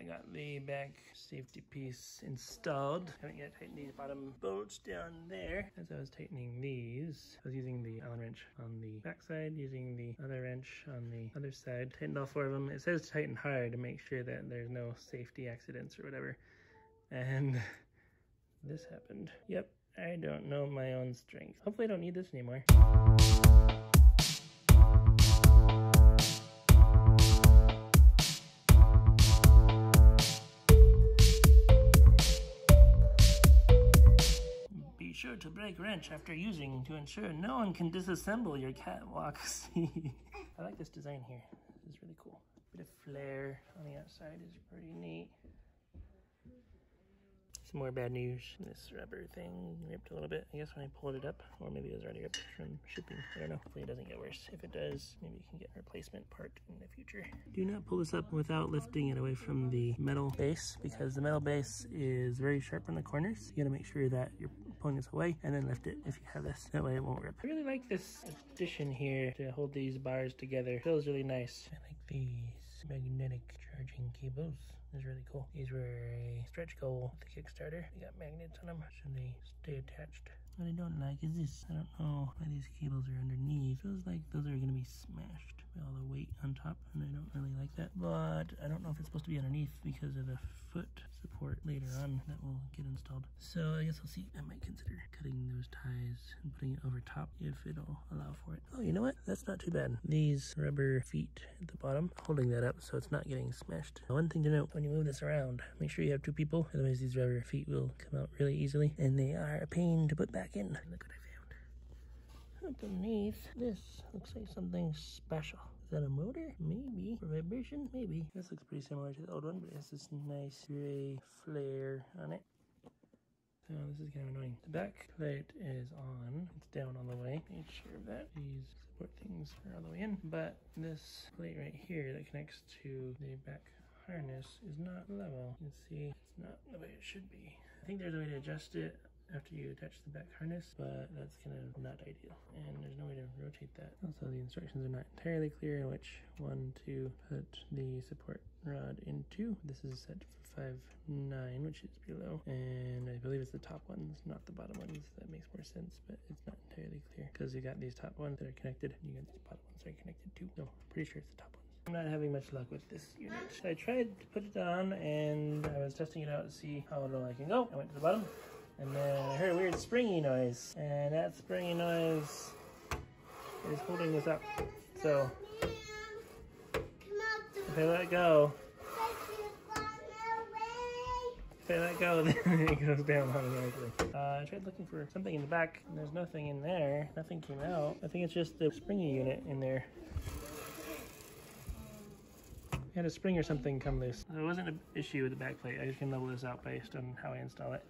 I got the back safety piece installed. Haven't yet tightened these bottom bolts down there. As I was tightening these, I was using the Allen wrench on the back side, using the other wrench on the other side. Tightened all four of them. It says to tighten hard to make sure that there's no safety accidents or whatever. And this happened. Yep, I don't know my own strength. Hopefully I don't need this anymore. Be sure to break wrench after using to ensure no one can disassemble your KAT Walk C. I like this design here. This is really cool. Bit of flare on the outside is pretty neat. Some more bad news. This rubber thing ripped a little bit, I guess, when I pulled it up, or maybe it was already ripped from shipping. I don't know. Hopefully it doesn't get worse. If it does, maybe you can get a replacement part in the future. Do not pull this up without lifting it away from the metal base, because the metal base is very sharp on the corners. You gotta make sure that you're pulling this away and then lift it if you have this. That way it won't rip. I really like this addition here to hold these bars together. It feels really nice. I like these magnetic charging cables. It's really cool. These were a stretch goal with the Kickstarter. They got magnets on them, so they stay attached. What I don't like is this. I don't know why these cables are underneath. It feels like those are going to be smashed by all the weight on top, and I don't really like that. But I don't know if it's supposed to be underneath because of the foot support later on that will get installed. So I guess I'll see. I might consider cutting those ties and putting it over top if it'll allow for it. Oh, you know what? That's not too bad. These rubber feet at the bottom, holding that up so it's not getting smashed. One thing to note, when you move this around, make sure you have two people. Otherwise, these rubber feet will come out really easily, and they are a pain to put back in. Look what I found. Underneath this looks like something special. Is that a motor? Maybe. Or vibration? Maybe. This looks pretty similar to the old one, but it has this nice gray flare on it. So this is kind of annoying. The back plate is on. It's down all the way. Make sure that these support things are all the way in. But this plate right here that connects to the back harness is not level. You can see it's not the way it should be. I think there's a way to adjust it after you attach the back harness, but that's kind of not ideal, and there's no way to rotate that. Also, the instructions are not entirely clear on which one to put the support rod into. This is set for 5.9, which is below, and I believe it's the top ones, not the bottom ones. That makes more sense, but it's not entirely clear because you got these top ones that are connected, and you got these bottom ones that are connected too. So I'm pretty sure it's the top one. I'm not having much luck with this unit. So I tried to put it on, and I was testing it out to see how low I can go. I went to the bottom, and then I heard a weird springy noise, and that springy noise is holding this up. So if I let go, then it goes down automatically. I tried looking for something in the back, and there's nothing in there. Nothing came out. I think it's just the springy unit in there. I had a spring or something come loose. There wasn't an issue with the back plate. I just can level this out based on how I install it.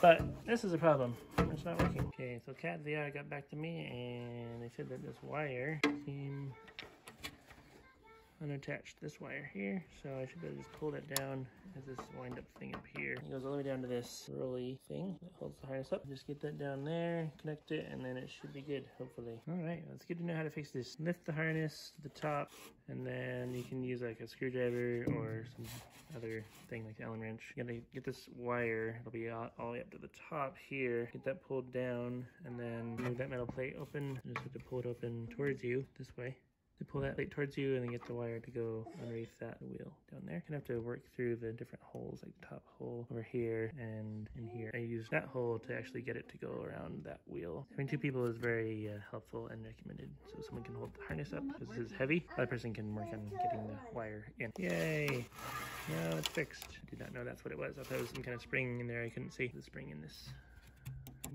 But this is a problem. It's not working. Okay, so KAT VR got back to me, and they said that this wire seemed unattached. This wire here, so I should be able to just pull that down as this wind up thing up here. It goes all the way down to this rolly thing that holds the harness up. Just get that down there, connect it, and then it should be good, hopefully. All right, it's good to know how to fix this. Lift the harness to the top, and then you can use like a screwdriver or some other thing like the Allen wrench. You gotta get this wire, it'll be all the way up to the top here. Get that pulled down, and then move that metal plate open. You just have to pull it open towards you this way. To pull that plate towards you, and then get the wire to go underneath that wheel down there. You're gonna have to work through the different holes, like the top hole over here and in here. I used that hole to actually get it to go around that wheel. Having two people is very helpful and recommended, so someone can hold the harness up because this is heavy. The other person can work on getting the wire in. Yay! Now it's fixed. I did not know that's what it was. I thought it was some kind of spring in there. I couldn't see the spring in this.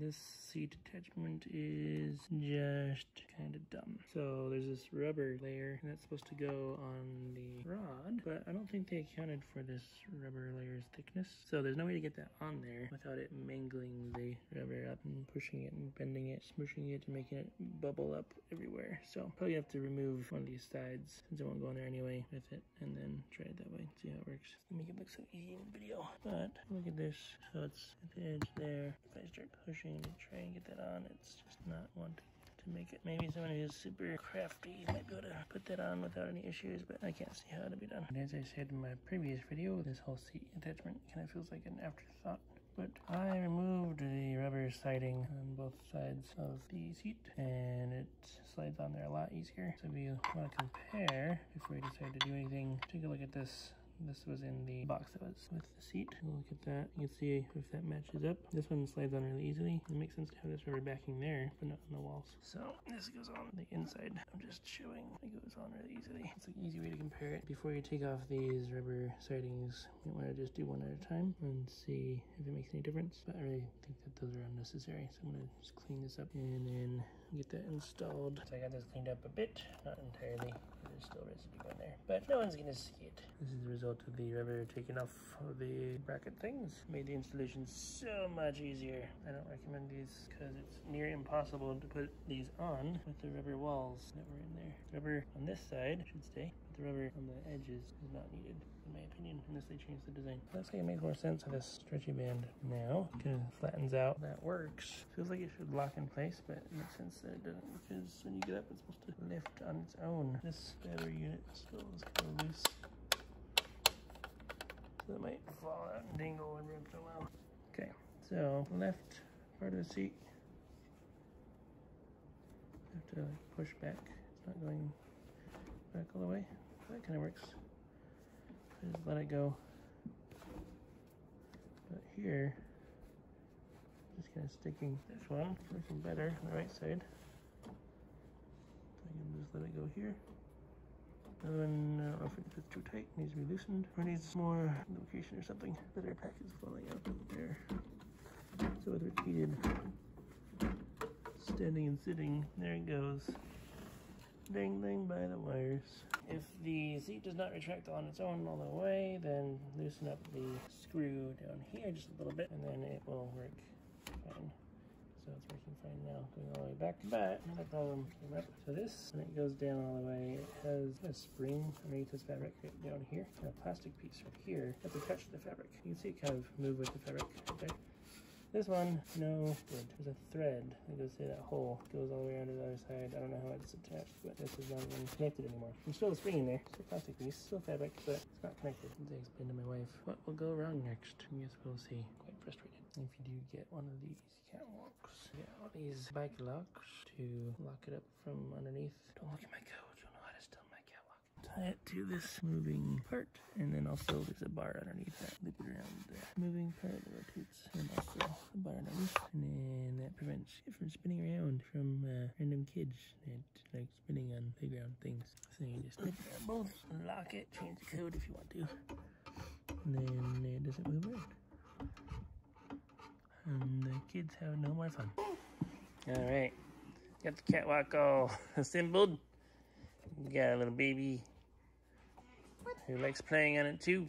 This seat attachment is just kind of dumb. So there's this rubber layer, and that's supposed to go on the rod, but I don't think they accounted for this rubber layer's thickness. So there's no way to get that on there without it mangling the rubber up and pushing it and bending it, smooshing it, and making it bubble up everywhere. So probably have to remove one of these sides, since it won't go in there anyway with it, and then try it that way, see how it works. Make it look so easy in the video. But look at this. So it's at the edge there. If I start pushing to try and get that on, it's just not wanting to to make it. Maybe someone who's super crafty might be able to put that on without any issues, but I can't see how it'll be done. And as I said in my previous video, this whole seat attachment kind of feels like an afterthought. But I removed the rubber siding on both sides of the seat, and it slides on there a lot easier. So if you want to compare, before you decide to do anything, take a look at this. This was in the box that was with the seat. Look at that. You can see if that matches up. This one slides on really easily. It makes sense to have this rubber backing there, but not on the walls. So this goes on the inside. I'm just showing it goes on really easily. It's an easy way to compare it. Before you take off these rubber sidings, you want to just do one at a time and see if it makes any difference. But I really think that those are unnecessary, so I'm going to just clean this up and then get that installed. So I got this cleaned up a bit. Not entirely. There's still residue on there, but no one's going to see it. This is the result of the rubber taking off of the bracket things. Made the installation so much easier. I don't recommend these because it's near impossible to put these on with the rubber walls that were in there. Rubber on this side should stay, but the rubber on the edges is not needed, in my opinion, unless they change the design. Looks like it makes more sense with this stretchy band now. It kind of flattens out. That works. Feels like it should lock in place, but it makes sense that it doesn't, because when you get up, it's supposed to lift on its own. This battery unit still is kind of loose. That might fall out and dingle every once in a while. Okay, so left part of the seat. I have to push back. It's not going back all the way. That kind of works. I just let it go. But here, just kind of sticking. This one working better on the right side. I can just let it go here. And I don't know if it's too tight, it needs to be loosened, or needs more lubrication or something. The air pack is falling out over there. So with repeated standing and sitting, there it goes. Dangling by the wires. If the seat does not retract on its own all the way, then loosen up the screw down here just a little bit, and then it will work fine. So it's working fine now, going all the way back, but another problem came up. So this, when it goes down all the way, it has a spring underneath this fabric right down here, and a plastic piece right here that's attached to the fabric. You can see it kind of move with the fabric right there. This one, no wood. There's a thread that goes through that hole. It goes all the way around to the other side. I don't know how it's attached, but this is not even connected anymore. There's still a spring in there. It's a plastic piece, still fabric, but it's not connected. As I explained to my wife, what will go wrong next? I guess we'll see. Quite frustrated. If you do get one of these KAT Walks, get all these bike locks to lock it up from underneath. Don't look at my code. Don't know how to steal my KAT Walk. Tie it to this moving part, and then also there's a bar underneath that. Loop it around the moving part that rotates, and also a bar underneath, and then that prevents it from spinning around from random kids that like spinning on playground things. So you just loop it around both, unlock it, change the code if you want to, and then it doesn't move around. And the kids have no more fun. Alright, got the KAT Walk all assembled. We got a little baby who likes playing on it too.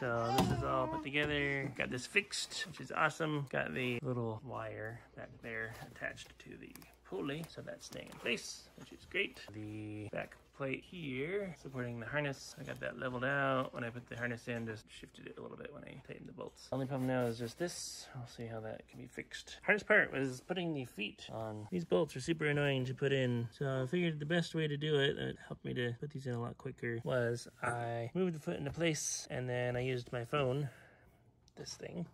So this is all put together. Got this fixed, which is awesome. Got the little wire back there attached to the pulley, so that's staying in place, which is great. The back plate here supporting the harness, I got that leveled out. When I put the harness in, just shifted it a little bit when I tightened the bolts. Only problem now is just this. I'll see how that can be fixed. Hardest part was putting the feet on. These bolts are super annoying to put in, so I figured the best way to do it, that helped me to put these in a lot quicker, was I moved the foot into place, and then I used my phone, this thing,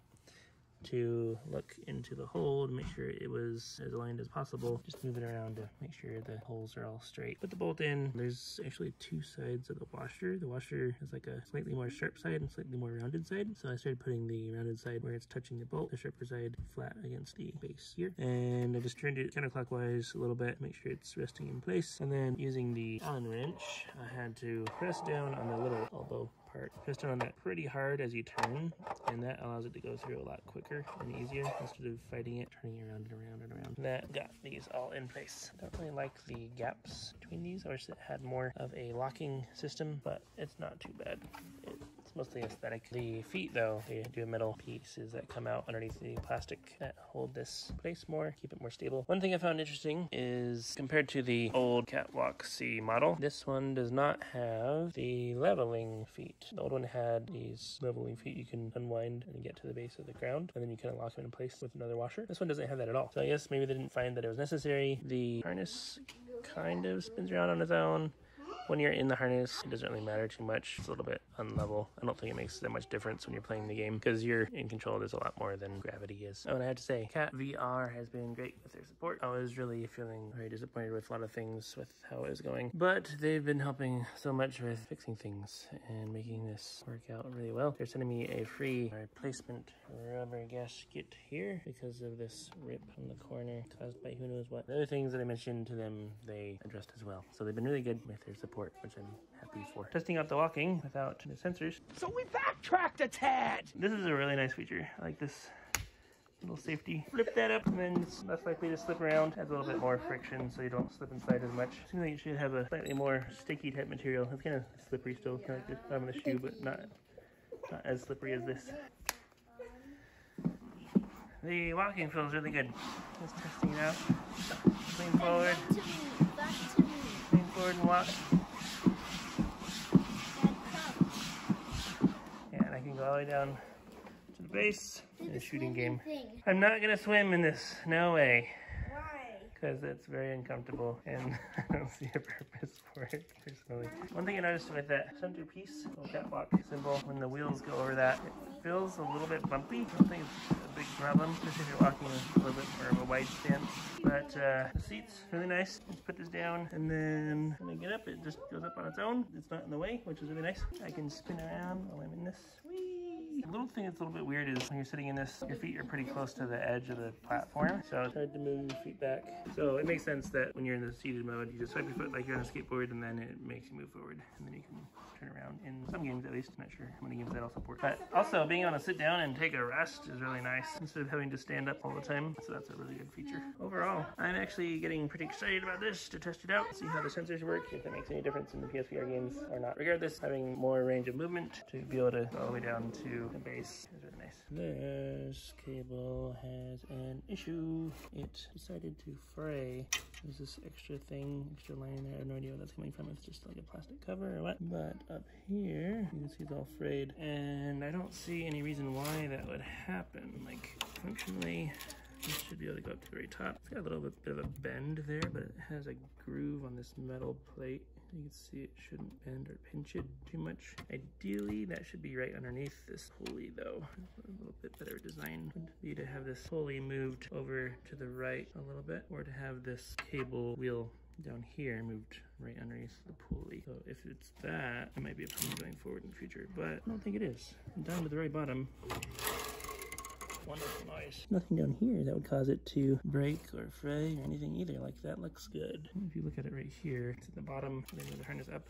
to look into the hole to make sure it was as aligned as possible. Just move it around to make sure the holes are all straight. Put the bolt in. There's actually two sides of the washer. The washer has like a slightly more sharp side and slightly more rounded side. So I started putting the rounded side where it's touching the bolt, the sharper side flat against the base here. And I just turned it counterclockwise a little bit, make sure it's resting in place. And then using the Allen wrench, I had to press down on the little elbow part. Press down on that pretty hard as you turn, and that allows it to go through a lot quicker and easier instead of fighting it, turning it around and around and around. That got these all in place. I don't really like the gaps between these. I wish it had more of a locking system, but it's not too bad. It's mostly aesthetic. The feet though, they do metal pieces that come out underneath the plastic that hold this place more, keep it more stable. One thing I found interesting is compared to the old KAT Walk C model, this one does not have the leveling feet. The The old one had these leveling feet you can unwind and get to the base of the ground, and then you kind of lock them in place with another washer. This one doesn't have that at all. So I guess maybe they didn't find that it was necessary. The harness kind of spins around on its own. When you're in the harness, it doesn't really matter too much. It's a little bit unlevel. I don't think it makes that much difference when you're playing the game because you're in control of this a lot more than gravity is. Oh, and I have to say, KAT VR has been great with their support. I was really feeling very disappointed with a lot of things with how it was going, but they've been helping so much with fixing things and making this work out really well. They're sending me a free replacement rubber gasket here because of this rip on the corner caused by who knows what. The other things that I mentioned to them, they addressed as well. So they've been really good with their support, which I'm happy for. Testing out the walking without the sensors. So we backtracked a tad! This is a really nice feature. I like this little safety. Flip that up and then it's less likely to slip around. Adds a little bit more friction so you don't slip inside as much. Seems like it should have a slightly more sticky type material. It's kind of slippery still, kind of like the bottom of the shoe, but not as slippery as this. The walking feels really good. Just testing it out. Lean forward. Lean forward and walk. And I can go all the way down to the base in a shooting game. I'm not gonna swim in this, no way. Why? Because it's very uncomfortable and I don't see a purpose for it personally. One thing I noticed with that center piece, little KAT Walk symbol, when the wheels go over that, it feels a little bit bumpy. I don't think it's a big problem, especially if you're walking a little bit more of a wide stance. But the seat's really nice. Let's put this down and then when I get up, it just goes up on its own. It's not in the way, which is really nice. I can spin around while I'm in this. Whee! The little thing that's a little bit weird is when you're sitting in this, your feet are pretty close to the edge of the platform. So it's hard to move your feet back. So it makes sense that when you're in the seated mode, you just swipe your foot like you're on a skateboard and then it makes you move forward. And then you can turn around in some games at least. I'm not sure how many games that'll support. But also being able to sit down and take a rest is really nice instead of having to stand up all the time. So that's a really good feature. Overall, I'm actually getting pretty excited about this to test it out, see how the sensors work, if it makes any difference in the PSVR games or not. Regardless, having more range of movement to be able to go all the way down to the base is really nice. This cable has an issue. It decided to fray. There's this extra thing, extra line in there. I have no idea where that's coming from. It's just like a plastic cover or what. But up here, you can see it's all frayed. And I don't see any reason why that would happen. Like, functionally, you should be able to go up to the very top. It's got a little bit of a bend there, but it has a groove on this metal plate. You can see it shouldn't bend or pinch it too much. Ideally, that should be right underneath this pulley though. A little bit better design would be to have this pulley moved over to the right a little bit, or to have this cable wheel down here moved right underneath the pulley. So if it's that, it might be a problem going forward in the future, but I don't think it is. Down to the very bottom. Wonderful noise. Nothing down here that would cause it to break or fray or anything either. Like, that looks good. If you look at it right here, it's at the bottom, and then move the harness up.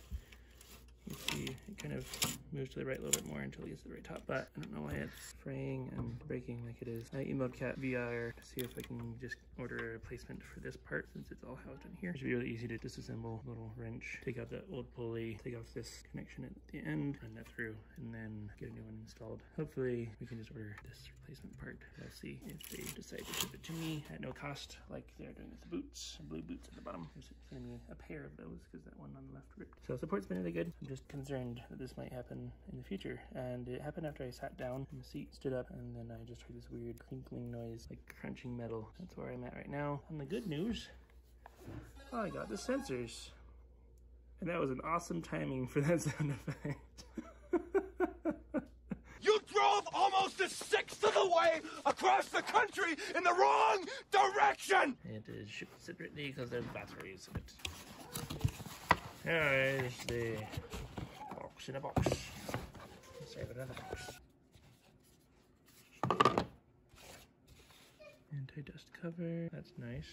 You see it kind of moves to the right a little bit more until it gets to the very top, but I don't know why it's fraying and breaking like it is. I emailed KAT VR to see if I can just order a replacement for this part since it's all housed in here. It should be really easy to disassemble a little wrench, take out that old pulley, take off this connection at the end, run that through, and then get a new one installed. Hopefully we can just order this replacement part. I'll see if they decide to ship it to me at no cost like they're doing with the boots, blue boots at the bottom. They're sending me a pair of those because that one on the left ripped. So support's been really good. I'm just concerned that this might happen in the future, and it happened after I sat down and the seat stood up, and then I just heard this weird crinkling noise, like crunching metal. That's where I'm at right now. And the good news, I got the sensors, and that was an awesome timing for that sound effect. You drove almost a sixth of the way across the country in the wrong direction. It is shipped separately because there's batteries in it. Here is the box in a box. Let's have another box. Anti-dust cover, that's nice.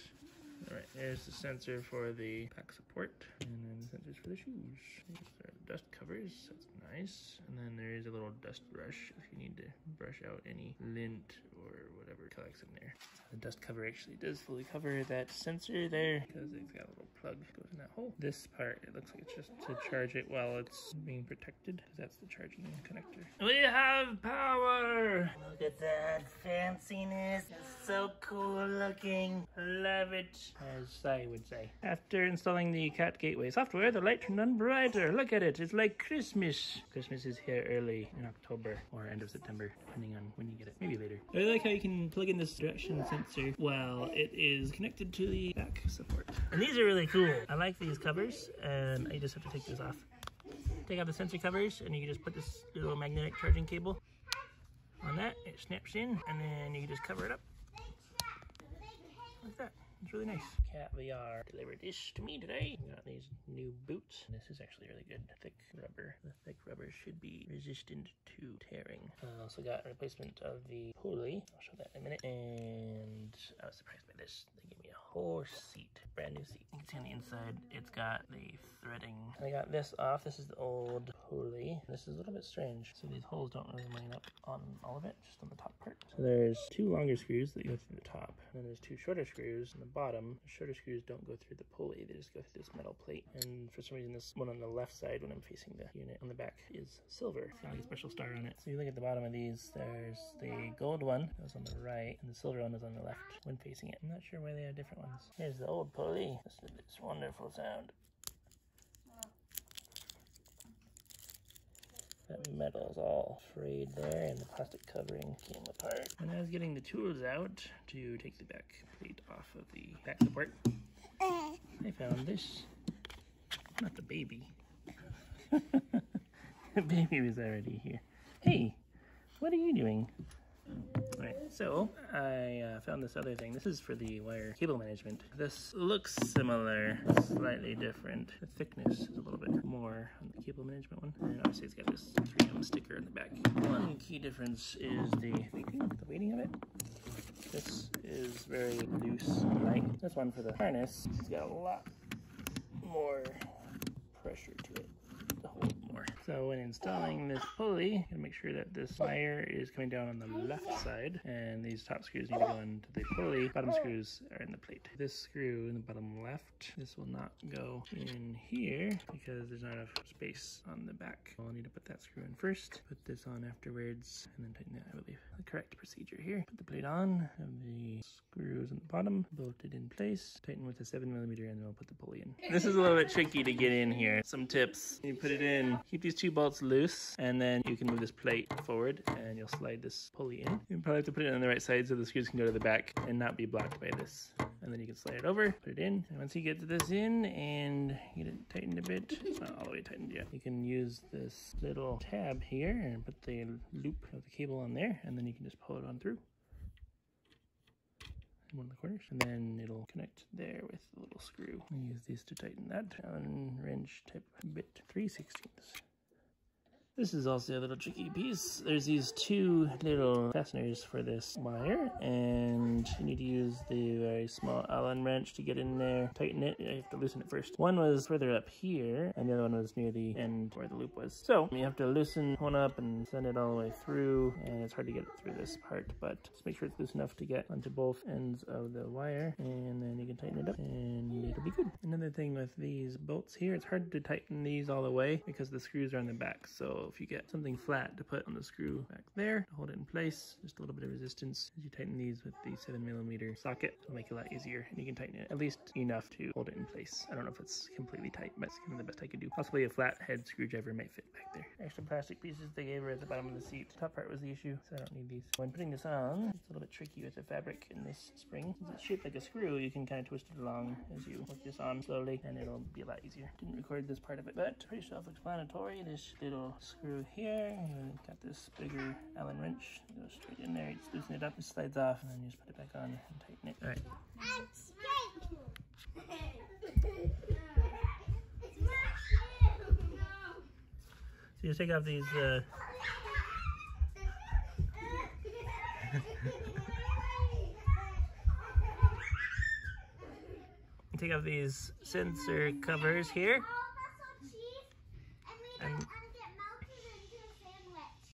Alright, there's the sensor for the pack support. And then the sensors for the shoes. Those are dust covers, that's nice. And then there Here's a little dust brush if you need to brush out any lint or whatever collects in there. The dust cover actually does fully cover that sensor there because it's got a little plug that goes in that hole. This part, it looks like it's just to charge it while it's being protected, because that's the charging connector. We have power! Look at that fanciness. It's so cool looking. Love it, as I would say. After installing the KAT Gateway software, the light turned on brighter. Look at it, it's like Christmas. Christmas is here early in October or end of September, depending on when you get it, maybe later. I like how you can plug in this direction sensor while it is connected to the back support. And these are really cool. I like these covers, and I just have to take this off. Take out the sensor covers, and you can just put this little magnetic charging cable on that. It snaps in, and then you can just cover it up like that. It's really nice. KAT VR delivered this to me today. I got these new boots. This is actually really good. Thick rubber. The thick rubber should be resistant to tearing. I also got a replacement of the pulley. I'll show that in a minute. And I was surprised by this. They gave me a whole seat. Brand new seat. You can see on the inside, it's got the threading. And I got this off. This is the old pulley. This is a little bit strange. So these holes don't really line up on all of it, just on the top part. So there's two longer screws that go through the top. And then there's two shorter screws in the bottom. The shorter screws don't go through the pulley, they just go through this metal plate. And for some reason, this one on the left side, when I'm facing the unit on the back, is silver. It's got like a special star on it. So you look at the bottom of these, there's the gold one that was on the right, and the silver one is on the left when facing it. I'm not sure why they are different ones. Here's the old pulley. Listen to this wonderful sound. That metal is all frayed there, and the plastic covering came apart. When I was getting the tools out to take the back plate off of the back support, I found this. Not the baby. The baby was already here. Hey, what are you doing? Alright, so I found this other thing. This is for the wire cable management. This looks similar, slightly different. The thickness is a little bit more on the cable management one. And obviously it's got this 3M sticker in the back. One key difference is the weighting of it. This is very loose and light. This one for the harness, it's got a lot more pressure to it. So when installing this pulley, you gotta make sure that this wire is coming down on the left side, and these top screws need to go into the pulley. Bottom screws are in the plate. This screw in the bottom left, this will not go in here because there's not enough space on the back. I'll need to put that screw in first, put this on afterwards, and then tighten that, I believe. The correct procedure here. Put the plate on, have the screws on the bottom, bolt it in place, tighten with a 7mm, and then I'll put the pulley in. This is a little bit tricky to get in here. Some tips. You put it in, keep these two bolts loose, and then you can move this plate forward and you'll slide this pulley in. You probably have to put it on the right side so the screws can go to the back and not be blocked by this. And then you can slide it over, put it in, and once you get this in and get it tightened a bit, it's not all the way tightened yet, you can use this little tab here and put the loop of the cable on there, and then you can just pull it on through one of the corners, and then it'll connect there with a little screw. I use these to tighten that Allen wrench type bit 3/16. This is also a little tricky piece. There's these two little fasteners for this wire, and you need to use the very small Allen wrench to get in there, tighten it. You have to loosen it first. One was further up here, and the other one was near the end where the loop was. So you have to loosen one up and send it all the way through, and it's hard to get it through this part, but just make sure it's loose enough to get onto both ends of the wire, and then you can tighten it up, and it'll be good. Another thing with these bolts here, it's hard to tighten these all the way because the screws are on the back, so if you get something flat to put on the screw back there to hold it in place, just a little bit of resistance as you tighten these with the 7mm socket. It'll make it a lot easier, and you can tighten it at least enough to hold it in place. I don't know if it's completely tight, but it's kind of the best I could do. Possibly a flat head screwdriver might fit back there. Extra plastic pieces they gave her at the bottom of the seat. The top part was the issue, so I don't need these. When putting this on, it's a little bit tricky with the fabric in this spring. Since it's shaped like a screw, you can kind of twist it along as you work this on slowly, and it'll be a lot easier. Didn't record this part of it, but pretty self-explanatory. This little screw here, and got this bigger Allen wrench, it goes straight in there, you just loosen it up, it slides off, and then you just put it back on and tighten it. All right. So you just take off these, take off these sensor covers here.